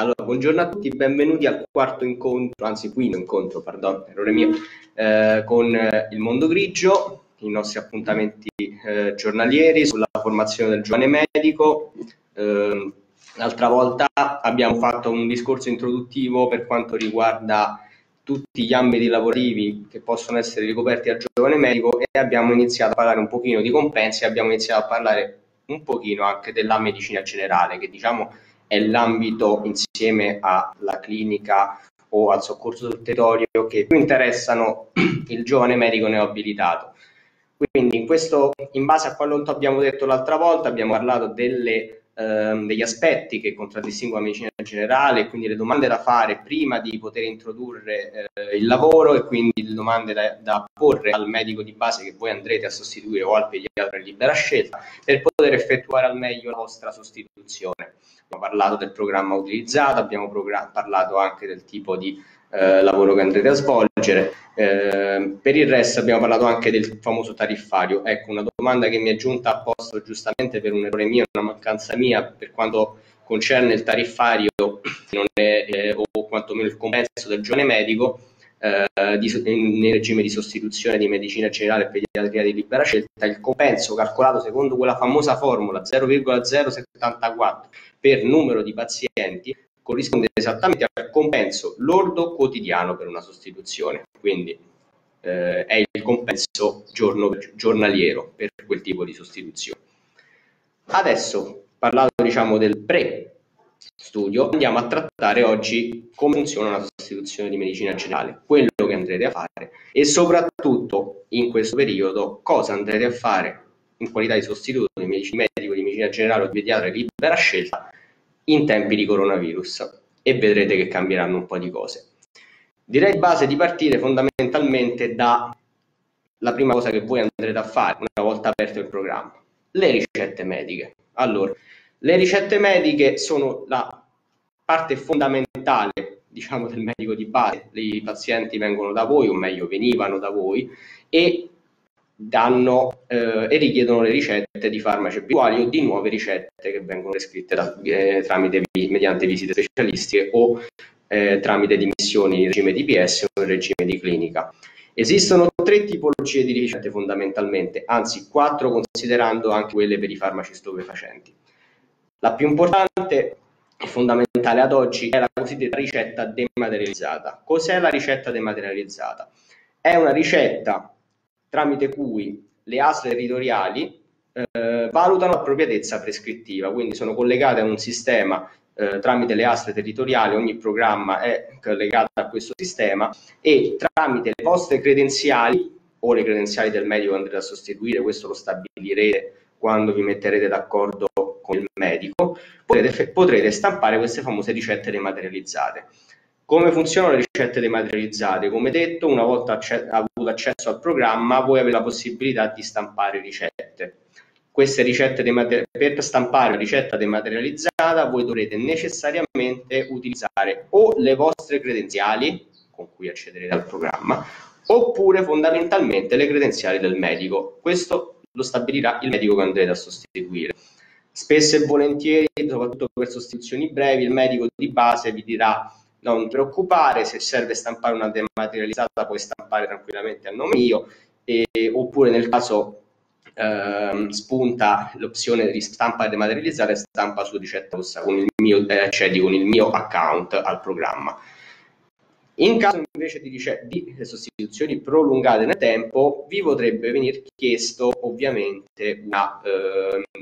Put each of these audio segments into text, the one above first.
Allora, buongiorno a tutti, benvenuti al quarto incontro, anzi quinto incontro, perdono, errore mio, con Il mondo grigio, i nostri appuntamenti giornalieri sulla formazione del giovane medico. L'altra volta abbiamo fatto un discorso introduttivo per quanto riguarda tutti gli ambiti lavorativi che possono essere ricoperti dal giovane medico e abbiamo iniziato a parlare un pochino di compensi e abbiamo iniziato a parlare un pochino anche della medicina generale, che diciamo è l'ambito, insieme alla clinica o al soccorso sul territorio, che più interessano il giovane medico neoabilitato. Quindi in base a quello che abbiamo detto l'altra volta, abbiamo parlato degli aspetti che contraddistinguono la medicina generale, quindi le domande da fare prima di poter introdurre il lavoro, e quindi le domande da porre al medico di base che voi andrete a sostituire o al pediatra di libera scelta per poter effettuare al meglio la vostra sostituzione. Abbiamo parlato del programma utilizzato, abbiamo parlato anche del tipo di lavoro che andrete a svolgere. Per il resto abbiamo parlato anche del famoso tariffario. Ecco, una domanda che mi è giunta a posto giustamente per un errore mio, una mancanza mia, per quanto concerne il tariffario o quantomeno il compenso del giovane medico nel regime di sostituzione di medicina generale e pediatria di libera scelta. Il compenso calcolato secondo quella famosa formula 0,074 per numero di pazienti corrisponde esattamente al compenso lordo quotidiano per una sostituzione, quindi è il compenso giornaliero per quel tipo di sostituzione. Adesso, parlato diciamo del pre-studio, andiamo a trattare oggi come funziona la sostituzione di medicina generale, quello che andrete a fare e soprattutto in questo periodo cosa andrete a fare in qualità di sostituto di medico di medicina generale o di pediatra di libera scelta in tempi di coronavirus, e vedrete che cambieranno un po' di cose. Direi di base di partire fondamentalmente dalla prima cosa che voi andrete a fare una volta aperto il programma: le ricette mediche. Allora, le ricette mediche sono la parte fondamentale, diciamo, del medico di base. I pazienti vengono da voi, o meglio venivano da voi, e richiedono le ricette di farmaci abituali o di nuove ricette che vengono prescritte mediante visite specialistiche o tramite dimissioni in regime di PS o in regime di clinica. Esistono tre tipologie di ricette fondamentalmente, anzi quattro, considerando anche quelle per i farmaci stupefacenti. La più importante e fondamentale ad oggi è la cosiddetta ricetta dematerializzata. Cos'è la ricetta dematerializzata? È una ricetta tramite cui le ASL territoriali valutano l'appropriatezza prescrittiva, quindi sono collegate a un sistema tramite le ASL territoriali. Ogni programma è collegato a questo sistema e tramite le vostre credenziali o le credenziali del medico che andrete a sostituire, questo lo stabilirete quando vi metterete d'accordo con il medico, potrete stampare queste famose ricette dematerializzate. Come funzionano le ricette dematerializzate? Come detto, una volta avuto accesso al programma, voi avete la possibilità di stampare ricette. Queste ricette per stampare una ricetta dematerializzata, voi dovrete necessariamente utilizzare o le vostre credenziali, con cui accederete al programma, oppure fondamentalmente le credenziali del medico. Questo lo stabilirà il medico che andrete a sostituire. Spesso e volentieri, soprattutto per sostituzioni brevi, il medico di base vi dirà: non preoccupare, se serve stampare una dematerializzata puoi stampare tranquillamente a nome mio, oppure nel caso spunta l'opzione di stampa dematerializzata e stampa su ricetta rossa con il mio, accedi con il mio account al programma. In caso invece di sostituzioni prolungate nel tempo, vi potrebbe venir chiesto ovviamente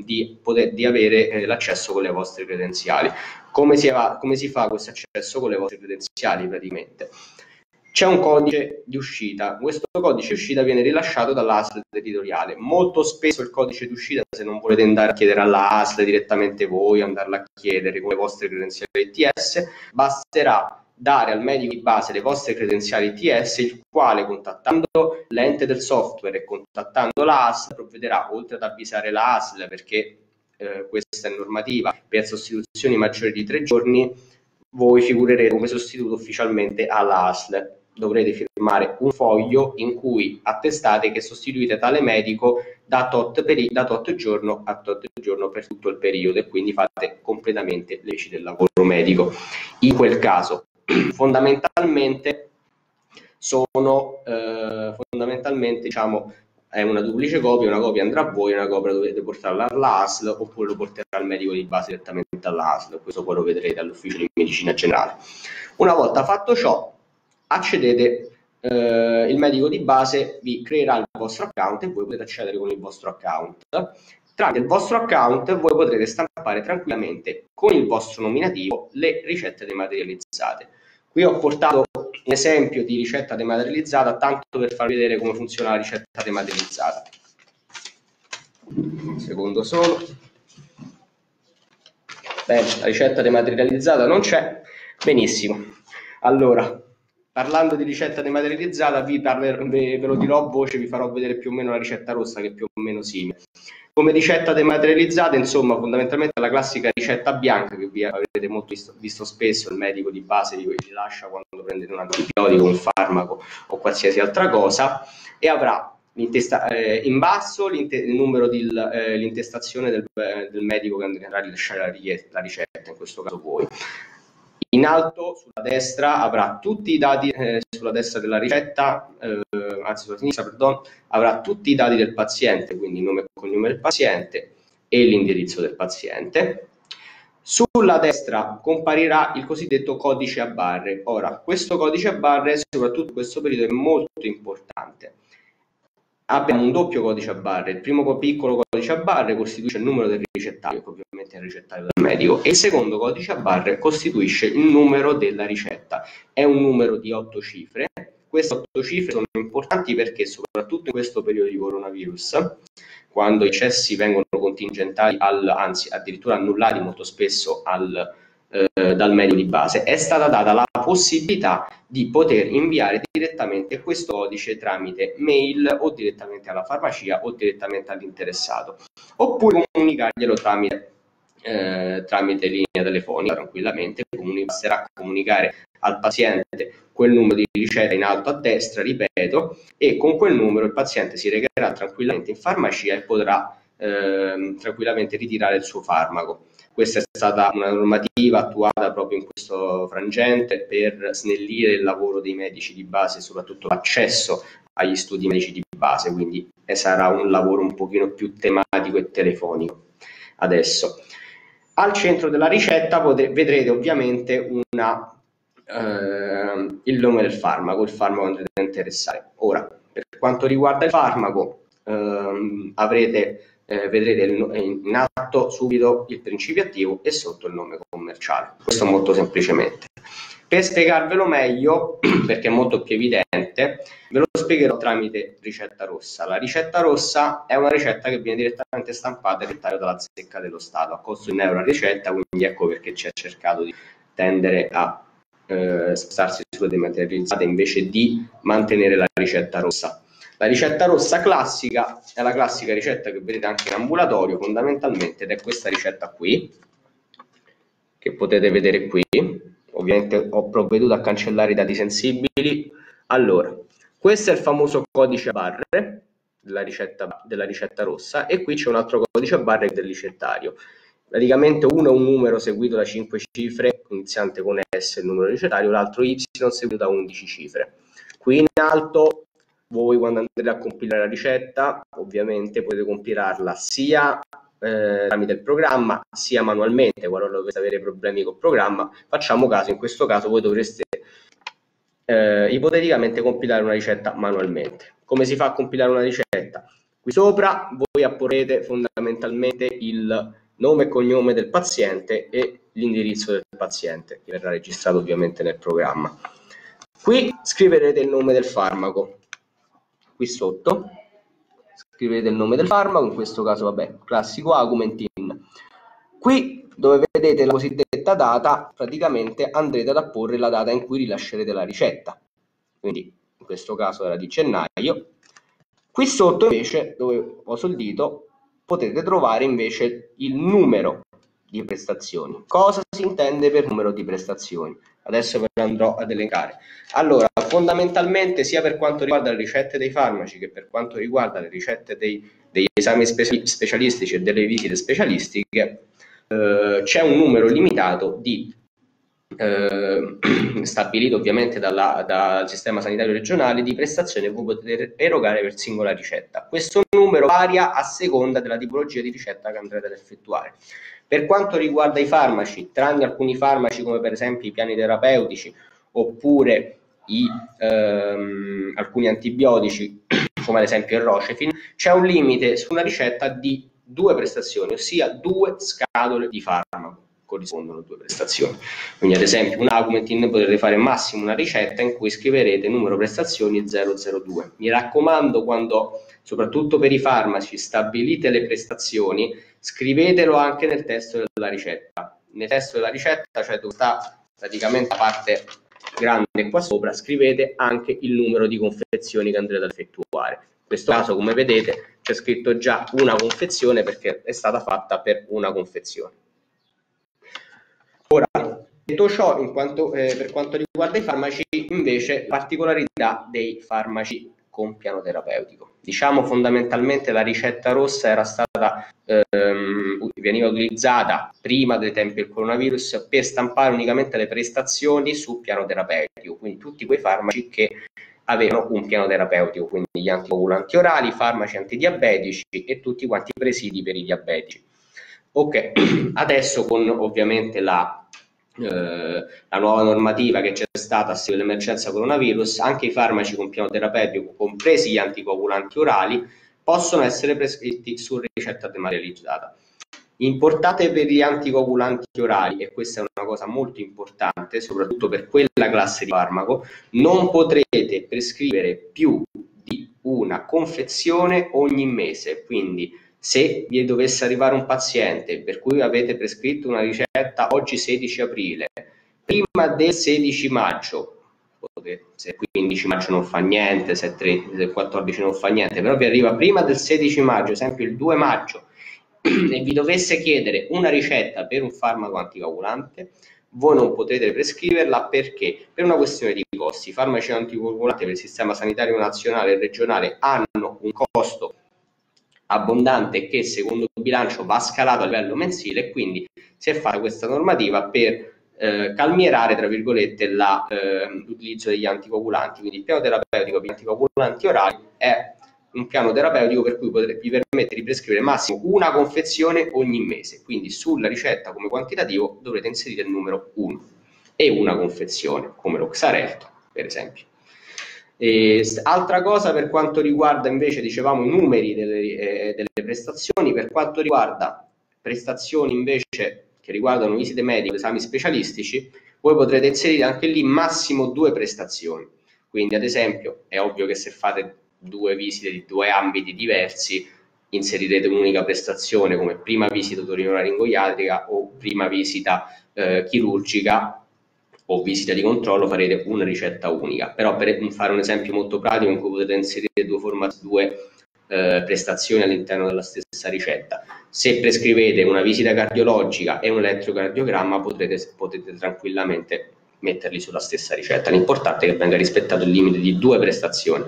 di avere l'accesso con le vostre credenziali. Come si fa questo accesso con le vostre credenziali? Praticamente c'è un codice di uscita. Questo codice di uscita viene rilasciato dall'ASL territoriale. Molto spesso il codice di uscita, se non volete andare a chiedere alla ASL direttamente voi, andarla a chiedere con le vostre credenziali ITS, basterà dare al medico di base le vostre credenziali ITS, il quale, contattando l'ente del software e contattando la ASL, provvederà, oltre ad avvisare la ASL, perché questa è normativa, per sostituzioni maggiori di 3 giorni voi figurerete come sostituto ufficialmente alla ASL. Dovrete firmare un foglio in cui attestate che sostituite tale medico da tot giorno a tot giorno per tutto il periodo, e quindi fate completamente le leggi del lavoro medico. In quel caso fondamentalmente sono fondamentalmente, diciamo, è una duplice copia, una copia andrà a voi, una copia dovete portarla all'ASL oppure lo porterà al medico di base direttamente all'ASL, questo poi lo vedrete all'ufficio di medicina generale. Una volta fatto ciò, accedete, il medico di base vi creerà il vostro account e voi potete accedere con il vostro account. Tramite il vostro account voi potrete stampare tranquillamente con il vostro nominativo le ricette dematerializzate. Qui ho portato un esempio di ricetta dematerializzata, tanto per farvi vedere come funziona la ricetta dematerializzata. Un secondo solo. Bene, la ricetta dematerializzata non c'è. Benissimo. Allora, parlando di ricetta dematerializzata, ve lo dirò a voce, vi farò vedere più o meno la ricetta rossa, che è più o meno simile. Come ricetta dematerializzata, insomma, fondamentalmente la classica ricetta bianca che vi avete molto visto spesso, il medico di base vi lascia quando prendete un antibiotico, un farmaco o qualsiasi altra cosa, e avrà in basso il numero l'intestazione del medico che andrà a rilasciare la ricetta, in questo caso voi. In alto, sulla destra, avrà tutti i dati sulla destra della ricetta, anzi sulla sinistra, perdono, avrà tutti i dati del paziente, quindi il nome e cognome del paziente e l'indirizzo del paziente. Sulla destra comparirà il cosiddetto codice a barre. Ora, questo codice a barre, soprattutto in questo periodo, è molto importante. Abbiamo un doppio codice a barre. Il primo piccolo codice a barre costituisce il numero del ricettario, che ovviamente è il ricettario del medico, e il secondo codice a barre costituisce il numero della ricetta. È un numero di 8 cifre. Queste 8 cifre sono importanti perché, soprattutto in questo periodo di coronavirus, quando i cessi vengono contingentati, anzi addirittura annullati molto spesso dal medico di base, è stata data la possibilità di poter inviare direttamente questo codice tramite mail o direttamente alla farmacia o direttamente all'interessato, oppure comunicarglielo tramite linea telefonica tranquillamente. Basterà comunicare al paziente quel numero di ricetta in alto a destra, ripeto, e con quel numero il paziente si recherà tranquillamente in farmacia e potrà tranquillamente ritirare il suo farmaco. Questa è stata una normativa attuata proprio in questo frangente per snellire il lavoro dei medici di base e soprattutto l'accesso agli studi medici di base, quindi sarà un lavoro un pochino più tematico e telefonico. Adesso, al centro della ricetta vedrete ovviamente il nome del farmaco, il farmaco che andrete a interessare. Ora, per quanto riguarda il farmaco, vedrete in atto subito il principio attivo e sotto il nome commerciale. Questo molto semplicemente. Per spiegarvelo meglio, perché è molto più evidente, ve lo spiegherò tramite ricetta rossa. La ricetta rossa è una ricetta che viene direttamente stampata e dettata dalla zecca dello Stato, a costo di €1 a ricetta, quindi ecco perché ci ha cercato di tendere a spostarsi sulle dematerializzate invece di mantenere la ricetta rossa. La ricetta rossa classica è la classica ricetta che vedete anche in ambulatorio fondamentalmente, ed è questa ricetta qui, che potete vedere qui. Ovviamente ho provveduto a cancellare i dati sensibili. Allora, questo è il famoso codice a barre della ricetta rossa, e qui c'è un altro codice a barre del ricettario. Praticamente uno è un numero seguito da 5 cifre, iniziante con S, il numero ricettario, l'altro Y seguito da 11 cifre. Qui in alto, voi quando andrete a compilare la ricetta, ovviamente potete compilarla sia tramite il programma, sia manualmente, qualora doveste avere problemi col programma. Facciamo caso, in questo caso voi dovreste ipoteticamente compilare una ricetta manualmente. Come si fa a compilare una ricetta? Qui sopra voi apporrete fondamentalmente il nome e cognome del paziente e l'indirizzo del paziente, che verrà registrato ovviamente nel programma. Qui scriverete il nome del farmaco. Qui sotto scrivete il nome del farmaco, in questo caso, vabbè, classico Augmentin. Qui dove vedete la cosiddetta data, praticamente andrete ad apporre la data in cui rilascerete la ricetta, quindi in questo caso era di gennaio. Qui sotto invece, dove poso il dito, potete trovare invece il numero di prestazioni. Cosa si intende per numero di prestazioni? Adesso ve lo andrò ad elencare. Allora, fondamentalmente sia per quanto riguarda le ricette dei farmaci che per quanto riguarda le ricette degli esami specialistici e delle visite specialistiche, c'è un numero limitato di stabilito ovviamente dal sistema sanitario regionale, di prestazioni che voi potete erogare per singola ricetta. Questo numero varia a seconda della tipologia di ricetta che andrete ad effettuare. Per quanto riguarda i farmaci, tranne alcuni farmaci come per esempio i piani terapeutici oppure alcuni antibiotici come ad esempio il Rocephin, c'è un limite su una ricetta di 2 prestazioni, ossia 2 scatole di farmaco corrispondono 2 prestazioni. Quindi ad esempio un Augmentin potete fare massimo una ricetta in cui scriverete numero prestazioni 002. Mi raccomando, quando, soprattutto per i farmaci, stabilite le prestazioni, scrivetelo anche nel testo della ricetta. Nel testo della ricetta, cioè dove sta praticamente la parte grande qua sopra, scrivete anche il numero di confezioni che andrete ad effettuare. In questo caso, come vedete, c'è scritto già una confezione perché è stata fatta per una confezione. Ora, detto ciò, per quanto riguarda i farmaci, invece, particolarità dei farmaci con piano terapeutico. Diciamo fondamentalmente la ricetta rossa era stata, veniva utilizzata prima dei tempi del coronavirus per stampare unicamente le prestazioni su piano terapeutico, quindi tutti quei farmaci che avevano un piano terapeutico, quindi gli anticoagulanti orali, farmaci antidiabetici e tutti quanti i presidi per i diabetici. Ok, adesso con ovviamente la nuova normativa che c'è stata a seguito dell'emergenza coronavirus, anche i farmaci con piano terapeutico, compresi gli anticoagulanti orali, possono essere prescritti su ricetta dematerializzata. Importante per gli anticoagulanti orali, e questa è una cosa molto importante, soprattutto per quella classe di farmaco, non potrete prescrivere più di una confezione ogni mese. Quindi, se vi dovesse arrivare un paziente per cui avete prescritto una ricetta oggi 16 aprile, prima del 16 maggio, se 15 maggio non fa niente, se 14 non fa niente, però vi arriva prima del 16 maggio, esempio il 2 maggio, e vi dovesse chiedere una ricetta per un farmaco anticoagulante, voi non potete prescriverla perché? Per una questione di costi. I farmaci anticoagulanti per il sistema sanitario nazionale e regionale hanno un costo abbondante che secondo il bilancio va scalato a livello mensile, quindi si è fatta questa normativa per calmierare, tra virgolette, l'utilizzo degli anticoagulanti. Quindi il piano terapeutico per gli anticoagulanti orali è un piano terapeutico per cui vi permette di prescrivere massimo una confezione ogni mese, quindi sulla ricetta come quantitativo dovrete inserire il numero 1 e una confezione, come lo Xarelto per esempio. Altra cosa per quanto riguarda invece, dicevamo, i numeri delle prestazioni. Per quanto riguarda prestazioni invece che riguardano visite mediche, esami specialistici, voi potrete inserire anche lì massimo 2 prestazioni. Quindi ad esempio è ovvio che se fate 2 visite di 2 ambiti diversi inserirete un'unica prestazione come prima visita otorinolaringoiatrica o prima visita chirurgica o visita di controllo, farete una ricetta unica. Però per fare un esempio molto pratico in cui potete inserire 2 prestazioni all'interno della stessa ricetta, se prescrivete una visita cardiologica e un elettrocardiogramma potete tranquillamente metterli sulla stessa ricetta. L'importante è che venga rispettato il limite di 2 prestazioni.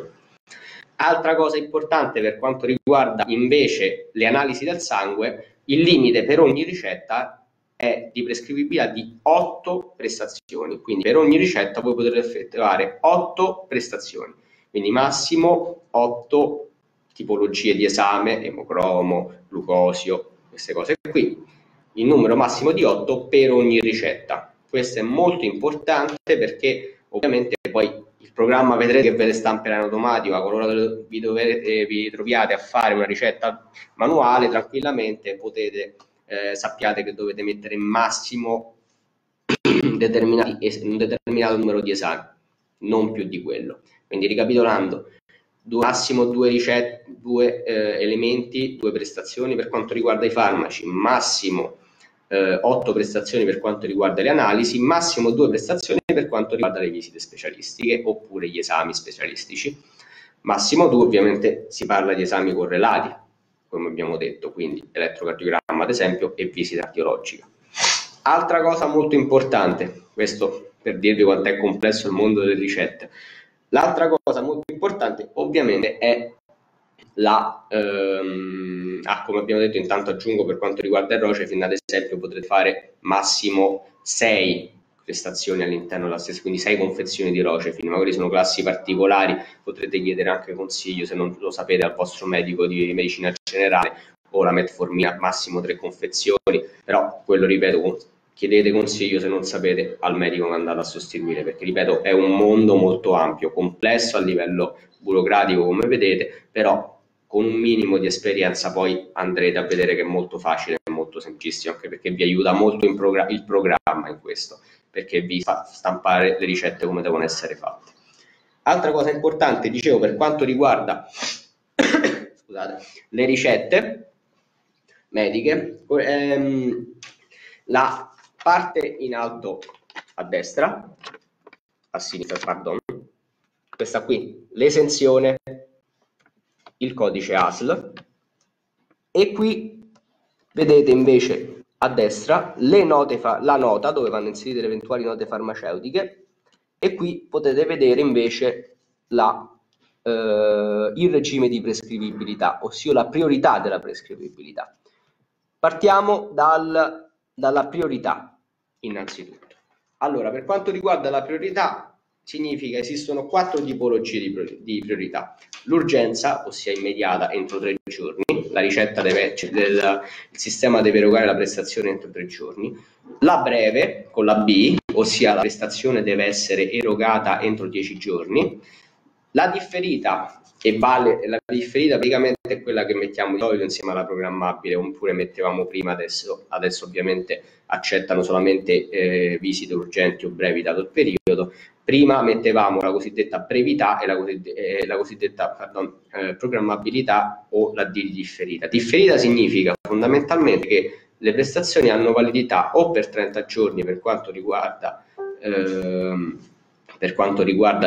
Altra cosa importante per quanto riguarda invece le analisi del sangue, il limite per ogni ricetta è di prescrivibilità di 8 prestazioni, quindi per ogni ricetta voi potete effettuare 8 prestazioni, quindi massimo 8 tipologie di esame, emocromo, glucosio, queste cose qui, il numero massimo di 8 per ogni ricetta. Questo è molto importante perché ovviamente poi il programma vedrete che ve le stamperà in automatico, qualora vi troviate a fare una ricetta manuale, tranquillamente potete sappiate che dovete mettere massimo un determinato numero di esami, non più di quello. Quindi ricapitolando, massimo 2 elementi, 2 prestazioni per quanto riguarda i farmaci, massimo 8 prestazioni per quanto riguarda le analisi, massimo 2 prestazioni per quanto riguarda le visite specialistiche oppure gli esami specialistici, massimo 2, ovviamente si parla di esami correlati come abbiamo detto, quindi elettrocardiogramma ad esempio e visita cardiologica. Altra cosa molto importante, questo per dirvi quanto è complesso il mondo delle ricette, L'altra cosa molto importante ovviamente è la, come abbiamo detto, intanto aggiungo per quanto riguarda il Rocefield, ad esempio potrete fare massimo 6 prestazioni all'interno della stessa, quindi 6 confezioni di Rocefield, magari sono classi particolari, potrete chiedere anche consiglio se non lo sapete al vostro medico di medicina generale, o la metformina, massimo 3 confezioni, però quello ripeto, chiedete consiglio se non sapete al medico che andate a sostituire, perché ripeto è un mondo molto ampio, complesso a livello burocratico come vedete, però con un minimo di esperienza poi andrete a vedere che è molto facile e molto semplicissimo, anche perché vi aiuta molto il programma in questo, perché vi fa stampare le ricette come devono essere fatte. Altra cosa importante, dicevo, per quanto riguarda scusate, le ricette mediche, la parte in alto a destra, a sinistra, pardon, questa qui, l'esenzione, il codice ASL, e qui vedete invece a destra le note, la nota dove vanno inserite le eventuali note farmaceutiche, e qui potete vedere invece il regime di prescrivibilità, ossia la priorità della prescrivibilità. Partiamo dalla priorità innanzitutto. Allora, per quanto riguarda la priorità, significa che esistono 4 tipologie di priorità: l'urgenza, ossia immediata entro 3 giorni, la ricetta il sistema deve erogare la prestazione entro 3 giorni, la breve con la B, ossia la prestazione deve essere erogata entro 10 giorni, la differita, e vale la differita praticamente è quella che mettiamo di solito insieme alla programmabile, oppure mettevamo prima, adesso ovviamente accettano solamente visite urgenti o brevi dato il periodo. Prima mettevamo la cosiddetta brevità e la cosiddetta programmabilità o la D differita. Differita significa fondamentalmente che le prestazioni hanno validità o per 30 giorni per quanto riguarda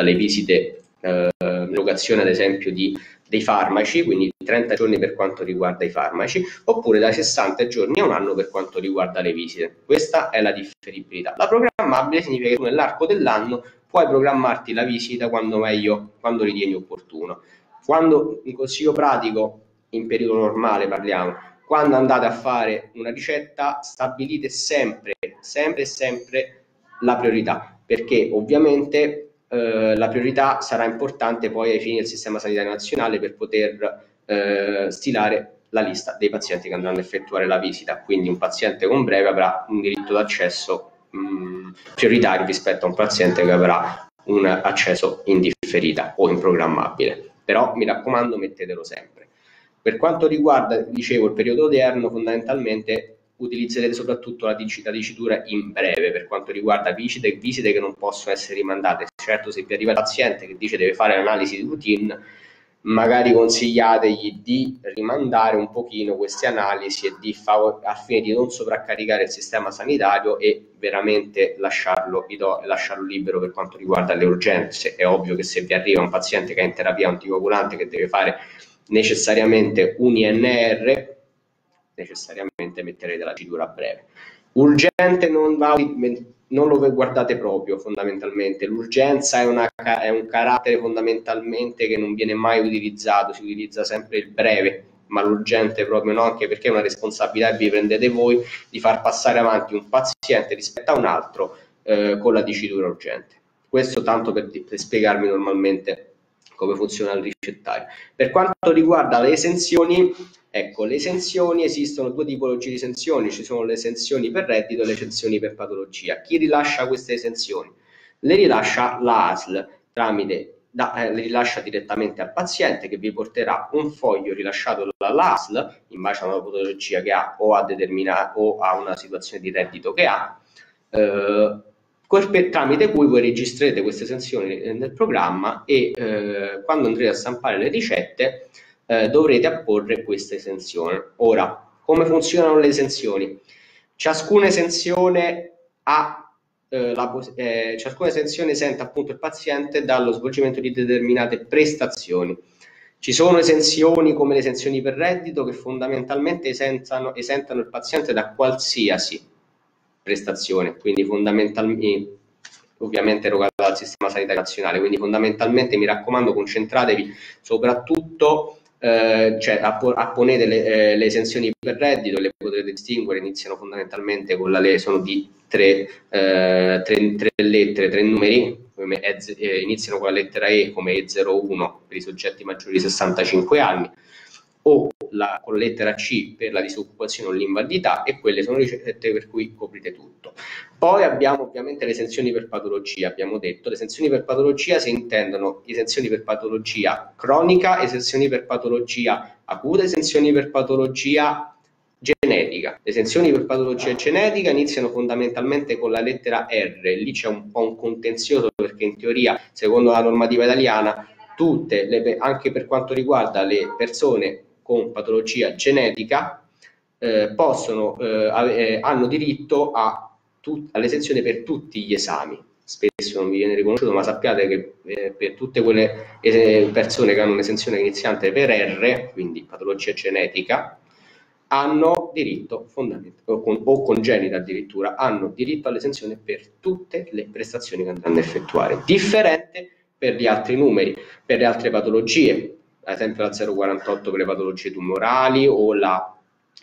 le visite, l'erogazione ad esempio dei farmaci, quindi 30 giorni per quanto riguarda i farmaci, oppure da 60 giorni a un anno per quanto riguarda le visite. Questa è la differibilità. La programmabile significa che tu nell'arco dell'anno puoi programmarti la visita quando ritieni opportuno. Quando, in consiglio pratico, in periodo normale parliamo, quando andate a fare una ricetta stabilite sempre la priorità, perché ovviamente la priorità sarà importante poi ai fini del sistema sanitario nazionale per poter stilare la lista dei pazienti che andranno a effettuare la visita. Quindi un paziente con breve avrà un diritto d'accesso prioritario rispetto a un paziente che avrà un accesso in differita o in programmabile, però mi raccomando mettetelo sempre. Per quanto riguarda, dicevo, il periodo odierno, fondamentalmente utilizzerete soprattutto la dicitura in breve per quanto riguarda visite che non possono essere rimandate. Certo, se vi arriva il paziente che dice deve fare analisi di routine, magari consigliategli di rimandare un pochino queste analisi e al fine di non sovraccaricare il sistema sanitario e veramente lasciarlo libero per quanto riguarda le urgenze. È ovvio che se vi arriva un paziente che è in terapia anticoagulante, che deve fare necessariamente un INR, necessariamente metterete la dicitura breve. Urgente non lo guardate proprio, fondamentalmente l'urgenza è un carattere fondamentalmente che non viene mai utilizzato, si utilizza sempre il breve, ma l'urgente proprio no, anche perché è una responsabilità che vi prendete voi di far passare avanti un paziente rispetto a un altro con la dicitura urgente. Questo tanto per spiegarmi normalmente come funziona il ricettario. Per quanto riguarda le esenzioni, ecco, le esenzioni, esistono 2 tipologie di esenzioni, ci sono le esenzioni per reddito e le esenzioni per patologia. Chi rilascia queste esenzioni? Le rilascia la ASL, le rilascia direttamente al paziente, che vi porterà un foglio rilasciato dalla ASL in base a una patologia che ha o a una situazione di reddito che ha, tramite cui voi registrerete queste esenzioni nel programma e quando andrete a stampare le ricette dovrete apporre questa esenzione. Ora, come funzionano le esenzioni? Ciascuna esenzione esenta appunto il paziente dallo svolgimento di determinate prestazioni. Ci sono esenzioni come le esenzioni per reddito che fondamentalmente esentano il paziente da qualsiasi prestazione, quindi fondamentalmente ovviamente erogata dal sistema sanitario nazionale. Quindi fondamentalmente mi raccomando, concentratevi soprattutto apponete le esenzioni per reddito, le potete distinguere, iniziano fondamentalmente con la sono di tre lettere, tre numeri, iniziano con la lettera E come E01 per i soggetti maggiori di 65 anni, o con la lettera C per la disoccupazione o l'invalidità, e quelle sono ricette per cui coprite tutto. Poi abbiamo ovviamente le esenzioni per patologia, abbiamo detto, le esenzioni per patologia si intendono esenzioni per patologia cronica, esenzioni per patologia acuta, esenzioni per patologia genetica. Le esenzioni per patologia genetica iniziano fondamentalmente con la lettera R, lì c'è un po' un contenzioso perché in teoria, secondo la normativa italiana, tutte le, anche per quanto riguarda le persone con patologia genetica hanno diritto all'esenzione per tutti gli esami. Spesso non vi viene riconosciuto, ma sappiate che per tutte quelle persone che hanno un'esenzione iniziante per R, quindi patologia genetica, hanno diritto fondamentale, o congenita addirittura, hanno diritto all'esenzione per tutte le prestazioni che andranno a effettuare. Differente per gli altri numeri, per le altre patologie, ad esempio la 048 per le patologie tumorali o la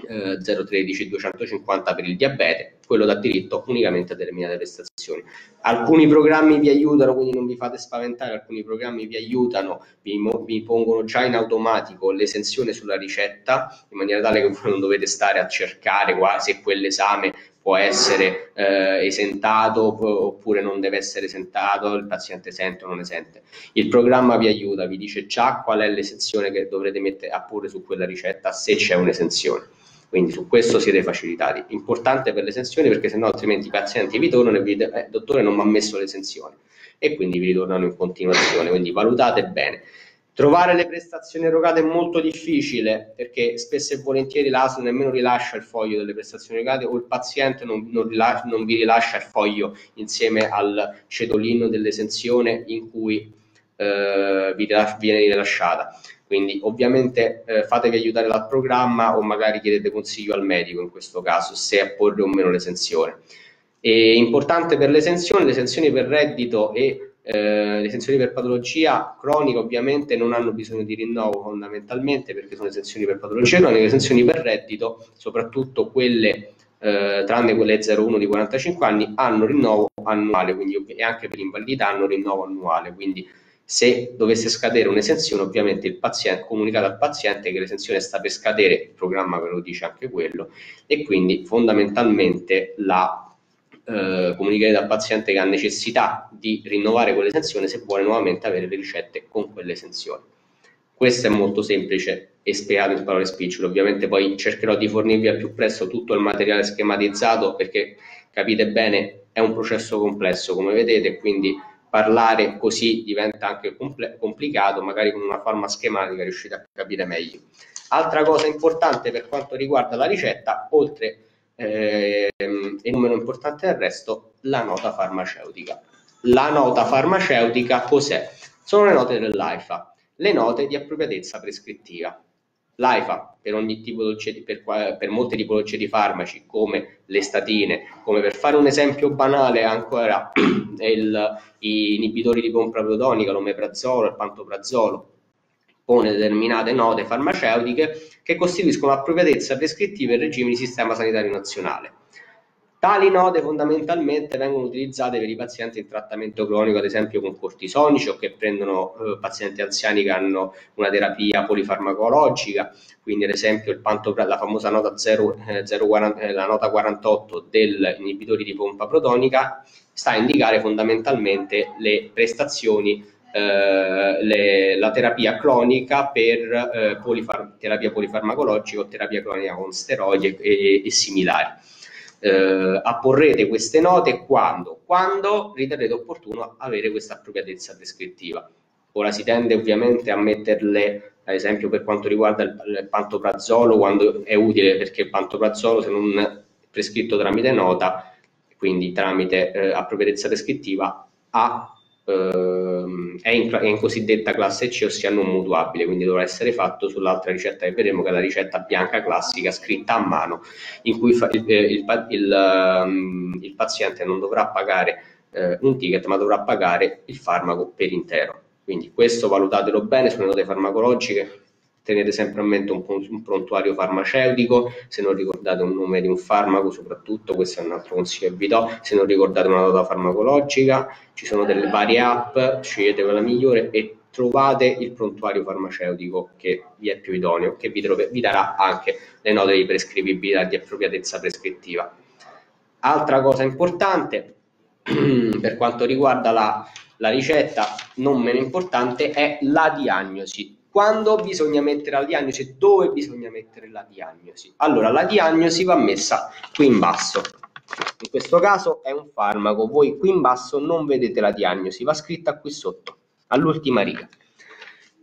013-250 per il diabete, quello dà diritto unicamente a determinate prestazioni. Alcuni programmi vi aiutano, quindi non vi fate spaventare, alcuni programmi vi aiutano, vi pongono già in automatico l'esenzione sulla ricetta, in maniera tale che voi non dovete stare a cercare se quell'esame può essere esentato oppure non deve essere esentato, il paziente esente o non esente. Il programma vi aiuta, vi dice già qual è l'esenzione che dovrete mettere pure su quella ricetta, se c'è un'esenzione. Quindi su questo siete facilitati. Importante per le esenzioni, perché sennò altrimenti i pazienti vi tornano e vi dicono dottore non mi ha messo l'esenzione, e quindi vi ritornano in continuazione, quindi valutate bene. Trovare le prestazioni erogate è molto difficile, perché spesso e volentieri l'ASL nemmeno rilascia il foglio delle prestazioni erogate, o il paziente non vi rilascia il foglio insieme al cedolino dell'esenzione in cui vi viene rilasciata. Quindi ovviamente fatevi aiutare dal programma, o magari chiedete consiglio al medico in questo caso se apporre o meno l'esenzione. È importante per le esenzioni per reddito e le esenzioni per patologia cronica ovviamente non hanno bisogno di rinnovo fondamentalmente, perché sono esenzioni per patologia cronica. Le esenzioni per reddito, soprattutto quelle tranne quelle 01 di 45 anni, hanno rinnovo annuale, quindi, e anche per invalidità hanno rinnovo annuale, quindi se dovesse scadere un'esenzione ovviamente il paziente, comunicate al paziente che l'esenzione sta per scadere, il programma ve lo dice anche quello, e quindi fondamentalmente la comunicare al paziente che ha necessità di rinnovare quell'esenzione se vuole nuovamente avere le ricette con quell'esenzione. Questo è molto semplice e spiegato in parole spicciole. Ovviamente poi cercherò di fornirvi al più presto tutto il materiale schematizzato, perché capite bene è un processo complesso come vedete, quindi parlare così diventa anche complicato, magari con una forma schematica riuscite a capire meglio. Altra cosa importante per quanto riguarda la ricetta, oltre e non meno importante del resto, la nota farmaceutica. La nota farmaceutica cos'è? Sono le note dell'AIFA, le note di appropriatezza prescrittiva. L'AIFA per molte tipologie di farmaci, come le statine, come, per fare un esempio banale ancora, gli inibitori di pompa protonica, l'omeprazolo, il pantoprazolo, pone determinate note farmaceutiche che costituiscono appropriatezza prescrittiva e regime di sistema sanitario nazionale. Tali note fondamentalmente vengono utilizzate per i pazienti in trattamento cronico, ad esempio con cortisonici, o che prendono pazienti anziani che hanno una terapia polifarmacologica, quindi ad esempio la famosa nota, la nota 48 degli inibitori di pompa protonica sta a indicare fondamentalmente le prestazioni, la terapia cronica per terapia polifarmacologica o terapia cronica con steroidi e similari. Apporrete queste note quando riterrete opportuno avere questa appropriatezza prescrittiva. Ora si tende ovviamente a metterle, ad esempio per quanto riguarda il pantoprazolo, quando è utile, perché il pantoprazolo, se non prescritto tramite nota, quindi tramite appropriatezza prescrittiva, è in cosiddetta classe C, ossia non mutuabile, quindi dovrà essere fatto sull'altra ricetta che vedremo, che è la ricetta bianca classica scritta a mano, in cui il paziente non dovrà pagare un ticket, ma dovrà pagare il farmaco per intero. Quindi questo valutatelo bene sulle note farmacologiche, tenete sempre a mente un prontuario farmaceutico, se non ricordate un nome di un farmaco soprattutto, questo è un altro consiglio che vi do, se non ricordate una nota farmacologica, ci sono delle varie app, scegliete quella migliore e trovate il prontuario farmaceutico che vi è più idoneo, che vi darà anche le note di prescrivibilità, di appropriatezza prescrittiva. Altra cosa importante per quanto riguarda la ricetta, non meno importante, è la diagnosi. Quando bisogna mettere la diagnosi? Dove bisogna mettere la diagnosi? Allora, la diagnosi va messa qui in basso. In questo caso è un farmaco. Voi qui in basso non vedete la diagnosi, va scritta qui sotto, all'ultima riga.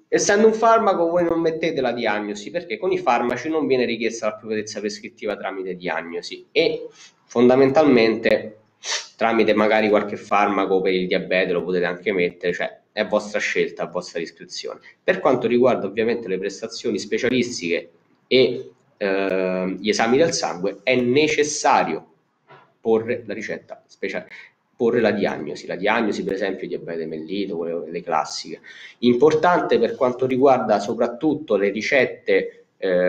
Essendo un farmaco, voi non mettete la diagnosi, perché con i farmaci non viene richiesta l'appropriatezza prescrittiva tramite diagnosi e fondamentalmente tramite magari qualche farmaco per il diabete lo potete anche mettere, cioè è vostra scelta, a vostra discrezione. Per quanto riguarda ovviamente le prestazioni specialistiche e gli esami del sangue, è necessario porre la ricetta speciale, porre la diagnosi per esempio diabete mellito, le classiche. Importante per quanto riguarda soprattutto le ricette,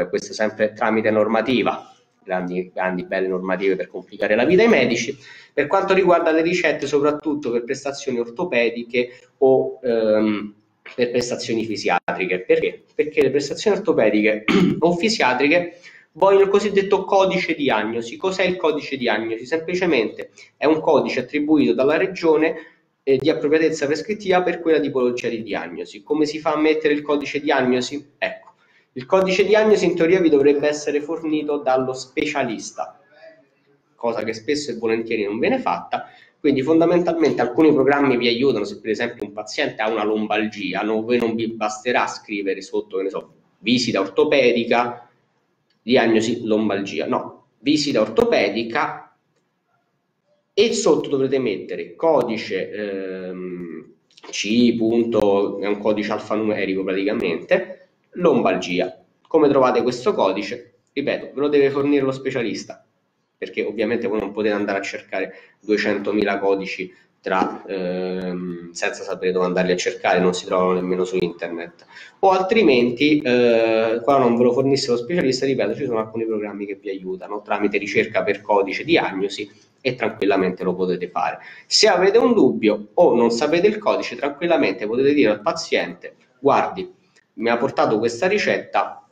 questo sempre tramite normativa, grandi belle normative per complicare la vita ai medici, per quanto riguarda le ricette soprattutto per prestazioni ortopediche o per prestazioni fisiatriche. Perché? Perché le prestazioni ortopediche o fisiatriche vogliono il cosiddetto codice diagnosi. Cos'è il codice diagnosi? Semplicemente è un codice attribuito dalla regione di appropriatezza prescrittiva per quella tipologia di diagnosi. Come si fa a mettere il codice diagnosi? Ecco, il codice diagnosi in teoria vi dovrebbe essere fornito dallo specialista, cosa che spesso e volentieri non viene fatta, quindi fondamentalmente alcuni programmi vi aiutano. Se per esempio un paziente ha una lombalgia, non vi basterà scrivere sotto, che ne so, visita ortopedica, diagnosi lombalgia, no, visita ortopedica, e sotto dovrete mettere codice C, punto, è un codice alfanumerico praticamente, lombalgia. Come trovate questo codice? Ripeto, ve lo deve fornire lo specialista, perché ovviamente voi non potete andare a cercare 200.000 codici senza sapere dove andarli a cercare, non si trovano nemmeno su internet, o altrimenti quando non ve lo fornisse lo specialista, ripeto, ci sono alcuni programmi che vi aiutano tramite ricerca per codice diagnosi e tranquillamente lo potete fare. Se avete un dubbio o non sapete il codice, tranquillamente potete dire al paziente: guardi, mi ha portato questa ricetta,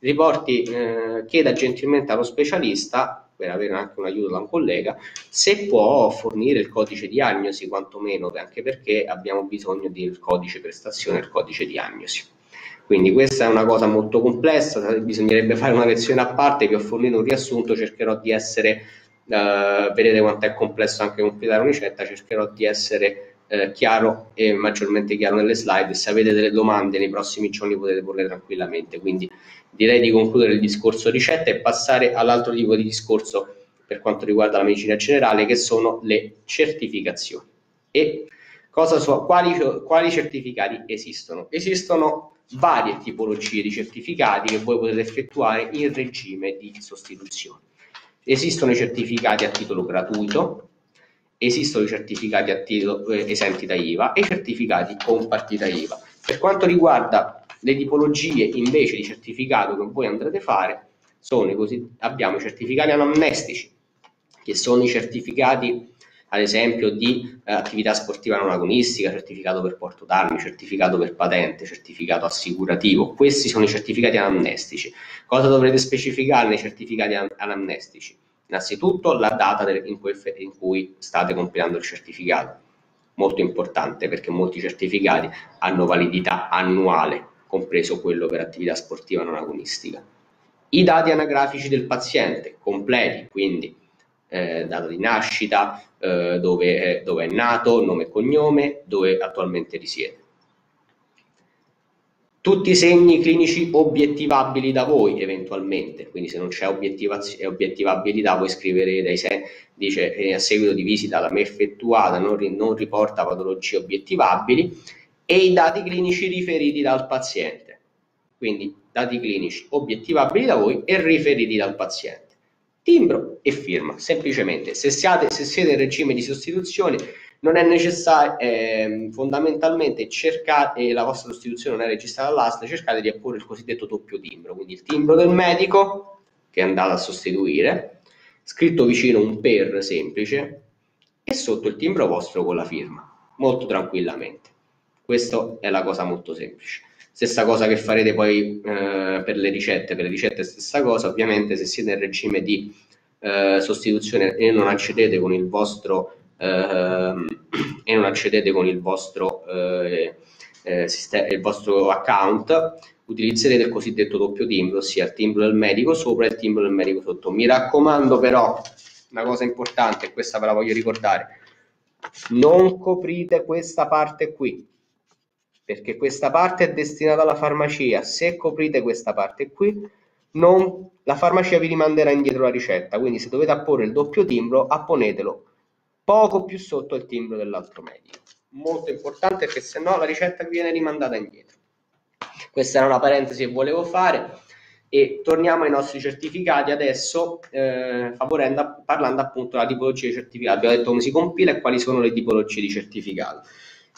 chieda gentilmente allo specialista, per avere anche un aiuto da un collega, se può fornire il codice diagnosi, quantomeno, anche perché abbiamo bisogno del codice prestazione e il codice diagnosi. Quindi questa è una cosa molto complessa, bisognerebbe fare una lezione a parte. Vi ho fornito un riassunto, cercherò di essere, vedete quanto è complesso anche compilare una ricetta, cercherò di essere chiaro e maggiormente chiaro nelle slide. Se avete delle domande nei prossimi giorni potete porle tranquillamente. Quindi direi di concludere il discorso ricetta e passare all'altro tipo di discorso per quanto riguarda la medicina generale, che sono le certificazioni. E quali certificati esistono? Esistono varie tipologie di certificati che voi potete effettuare in regime di sostituzione. Esistono i certificati a titolo gratuito, esistono i certificati a titolo esenti da IVA e i certificati con partita IVA. Per quanto riguarda le tipologie invece di certificato che voi andrete a fare, abbiamo i certificati anamnestici, che sono i certificati ad esempio di attività sportiva non agonistica, certificato per porto d'armi, certificato per patente, certificato assicurativo. Questi sono i certificati anamnestici. Cosa dovrete specificare nei certificati anamnestici? Innanzitutto la data in cui state compilando il certificato, molto importante, perché molti certificati hanno validità annuale, compreso quello per attività sportiva non agonistica. I dati anagrafici del paziente, completi, quindi data di nascita, dove è nato, nome e cognome, dove attualmente risiede. Tutti i segni clinici obiettivabili da voi eventualmente, quindi se non c'è obiettivabilità voi scriverete, dice a seguito di visita da me effettuata non riporta patologie obiettivabili, e i dati clinici riferiti dal paziente, quindi dati clinici obiettivabili da voi e riferiti dal paziente. timbro e firma, semplicemente. Se siete in regime di sostituzione non è necessario, fondamentalmente cercate, la vostra sostituzione non è registrata all'asta, cercate di apporre il cosiddetto doppio timbro, quindi il timbro del medico che andate a sostituire, scritto vicino un per semplice, e sotto il timbro vostro con la firma, molto tranquillamente. Questa è la cosa molto semplice. Stessa cosa che farete poi per le ricette è stessa cosa. Ovviamente se siete in regime di sostituzione e non accedete con il vostro, il vostro account, utilizzerete il cosiddetto doppio timbro, ossia il timbro del medico sopra e il timbro del medico sotto. Mi raccomando però, una cosa importante, e questa ve la voglio ricordare, non coprite questa parte qui, perché questa parte è destinata alla farmacia. Se coprite questa parte qui, la farmacia vi rimanderà indietro la ricetta, quindi se dovete apporre il doppio timbro, apponetelo poco più sotto il timbro dell'altro medico. Molto importante, perché se no la ricetta viene rimandata indietro. Questa era una parentesi che volevo fare, e torniamo ai nostri certificati adesso, parlando appunto della tipologia di certificato. Abbiamo detto come si compila e quali sono le tipologie di certificato.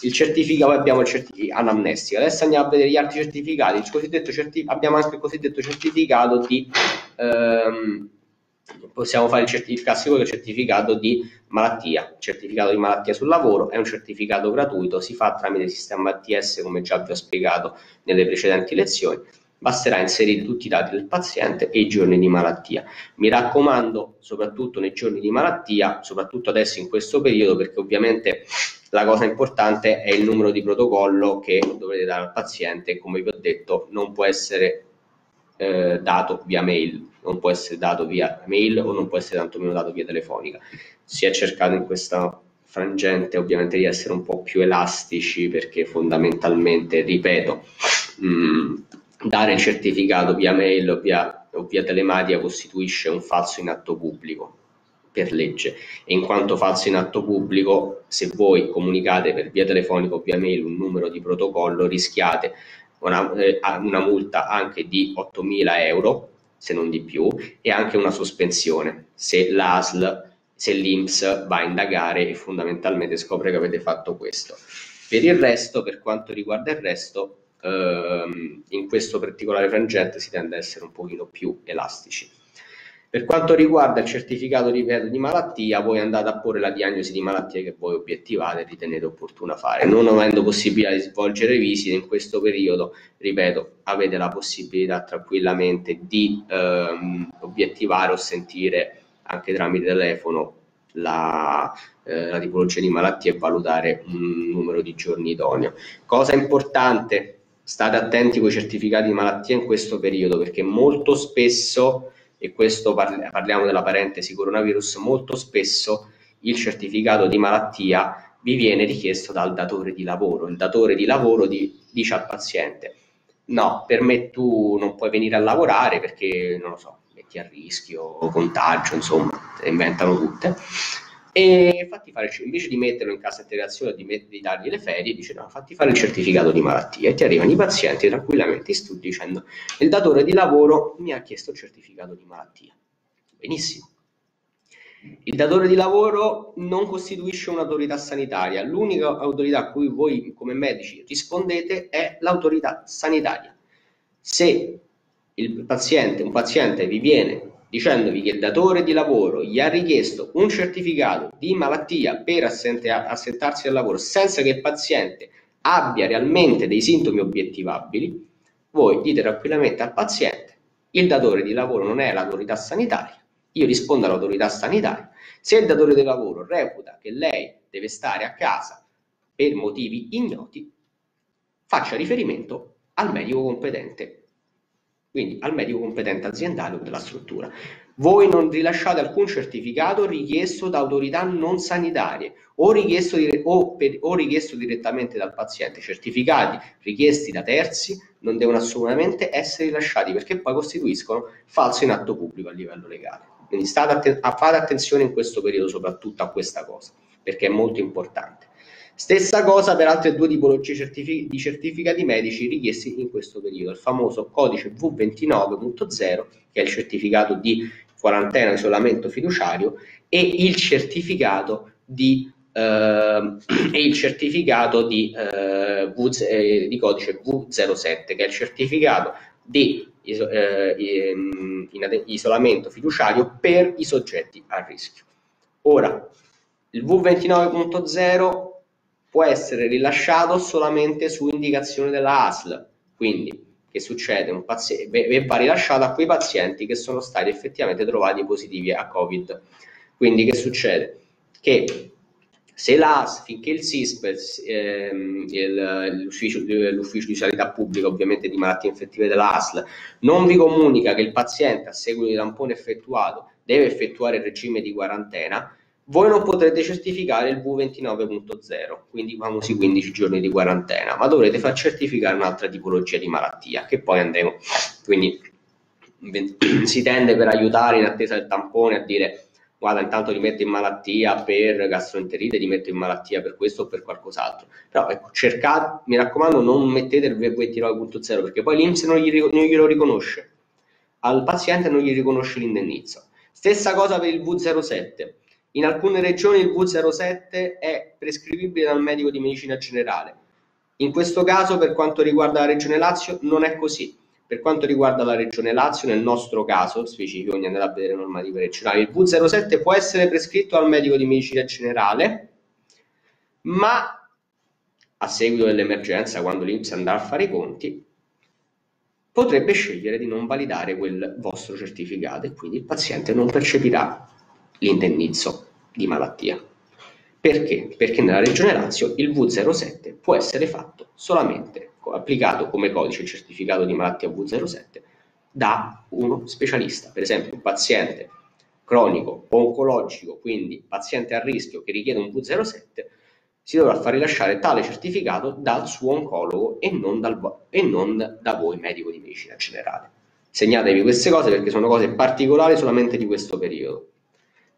Il certificato, abbiamo il certificato anamnestico. Adesso andiamo a vedere gli altri certificati. Abbiamo anche il cosiddetto certificato di possiamo fare il classico certificato di malattia. Il certificato di malattia sul lavoro è un certificato gratuito, si fa tramite il sistema ATS, come già vi ho spiegato nelle precedenti lezioni. Basterà inserire tutti i dati del paziente e i giorni di malattia. Mi raccomando, soprattutto nei giorni di malattia, soprattutto adesso in questo periodo, perché ovviamente la cosa importante è il numero di protocollo che dovrete dare al paziente. Come vi ho detto, non può essere dato via mail, non può essere dato via mail o non può essere tantomeno dato via telefonica. Si è cercato in questa frangente ovviamente di essere un po' più elastici, perché fondamentalmente, ripeto, dare il certificato via mail o via telematica costituisce un falso in atto pubblico per legge, e in quanto falso in atto pubblico, se voi comunicate per via telefonica o via mail un numero di protocollo, rischiate una multa anche di 8.000 euro, se non di più, e anche una sospensione se l'ASL, se l'INPS va a indagare e fondamentalmente scopre che avete fatto questo. Per il resto, per quanto riguarda il resto, in questo particolare frangente si tende ad essere un pochino più elastici. Per quanto riguarda il certificato, ripeto, di malattia, voi andate a porre la diagnosi di malattia che voi obiettivate e ritenete opportuna fare. Non avendo possibilità di svolgere visite in questo periodo, ripeto, avete la possibilità tranquillamente di obiettivare o sentire anche tramite telefono la tipologia di malattia e valutare un numero di giorni idoneo. Cosa importante, state attenti con i certificati di malattia in questo periodo, perché molto spesso, e questo parliamo della parentesi coronavirus, molto spesso il certificato di malattia vi viene richiesto dal datore di lavoro. Il datore di lavoro dice al paziente: no, per me tu non puoi venire a lavorare perché, non lo so, metti a rischio contagio, insomma, te le inventano tutte. E fatti fare, invece di metterlo in cassa integrazione o di dargli le ferie, dice: no, fatti fare il certificato di malattia. E ti arrivano i pazienti tranquillamente in studio dicendo: il datore di lavoro mi ha chiesto il certificato di malattia. Benissimo. Il datore di lavoro non costituisce un'autorità sanitaria, l'unica autorità a cui voi come medici rispondete è l'autorità sanitaria. Se un paziente vi viene dicendovi che il datore di lavoro gli ha richiesto un certificato di malattia per assentarsi dal lavoro senza che il paziente abbia realmente dei sintomi obiettivabili, voi dite tranquillamente al paziente: il datore di lavoro non è l'autorità sanitaria, io rispondo all'autorità sanitaria. Se il datore di lavoro reputa che lei deve stare a casa per motivi ignoti, faccia riferimento al medico competente. Quindi al medico competente aziendale o della struttura. Voi non rilasciate alcun certificato richiesto da autorità non sanitarie o richiesto direttamente dal paziente. Certificati richiesti da terzi non devono assolutamente essere rilasciati, perché poi costituiscono falso in atto pubblico a livello legale. Quindi fate attenzione in questo periodo soprattutto a questa cosa, perché è molto importante. Stessa cosa per altre due tipologie di certificati medici richiesti in questo periodo: il famoso codice V29.0, che è il certificato di quarantena, isolamento fiduciario, e il certificato di di codice V07, che è il certificato di isolamento fiduciario per i soggetti a rischio. Ora, il V29.0 può essere rilasciato solamente su indicazione della ASL, quindi che succede? Un paziente, e va rilasciato a quei pazienti che sono stati effettivamente trovati positivi a Covid. Quindi che succede? Che se l'ASL, finché il SISP, l'ufficio di sanità pubblica ovviamente di malattie infettive dell'ASL, non vi comunica che il paziente a seguito di tampone effettuato deve effettuare il regime di quarantena, voi non potrete certificare il V29.0, quindi i famosi 15 giorni di quarantena, ma dovrete far certificare un'altra tipologia di malattia, che poi andremo. Quindi si tende, per aiutare in attesa del tampone, a dire: guarda, intanto li metto in malattia per gastroenterite, li metto in malattia per questo o per qualcos'altro. Però ecco, cercate, mi raccomando, non mettete il V29.0, perché poi l'INPS non glielo riconosce, al paziente non gli riconosce l'indennizzo. Stessa cosa per il V07. In alcune regioni il V07 è prescrivibile dal medico di medicina generale. In questo caso, per quanto riguarda la regione Lazio, non è così. Per quanto riguarda la regione Lazio, nel nostro caso specifico, quindi andate a vedere normative regionali, il V07 può essere prescritto al medico di medicina generale, ma a seguito dell'emergenza, quando l'INPS andrà a fare i conti, potrebbe scegliere di non validare quel vostro certificato, e quindi il paziente non percepirà l'indennizzo di malattia. Perché? Perché nella regione Lazio il V07 può essere fatto solamente, applicato come codice certificato di malattia V07, da uno specialista. Per esempio, un paziente cronico o oncologico, quindi paziente a rischio che richiede un V07, si dovrà far rilasciare tale certificato dal suo oncologo e non da voi medico di medicina generale. Segnatevi queste cose, perché sono cose particolari solamente di questo periodo.